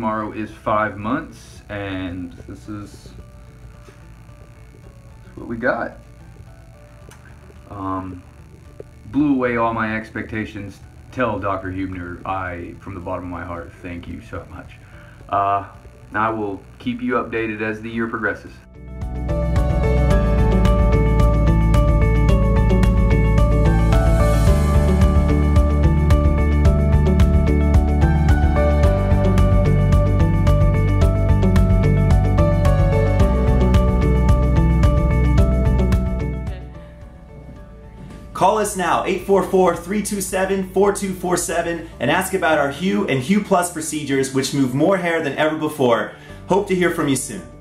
tomorrow is 5 months, and this is what we got. Blew away all my expectations. Tell Dr. Huebner I, from the bottom of my heart, thank you so much. I will keep you updated as the year progresses. Call us now, 844-327-4247, and ask about our Hue and Hue Plus procedures, which move more hair than ever before. Hope to hear from you soon.